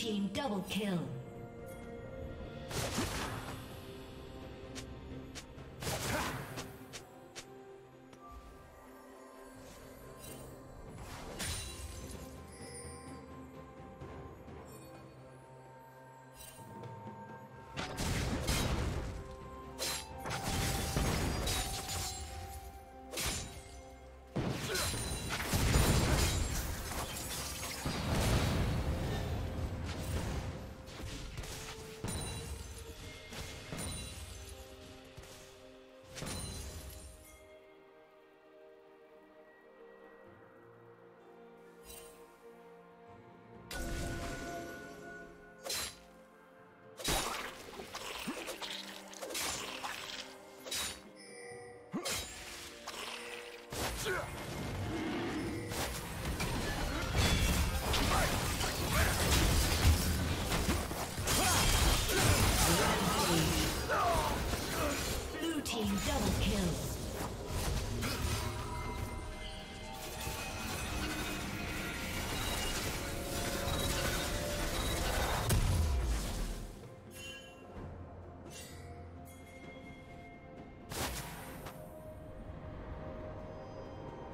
team double kill.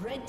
Red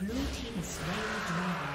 Blue team is slain the dragon.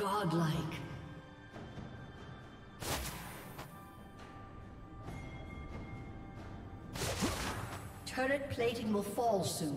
Godlike. Turret plating will fall soon.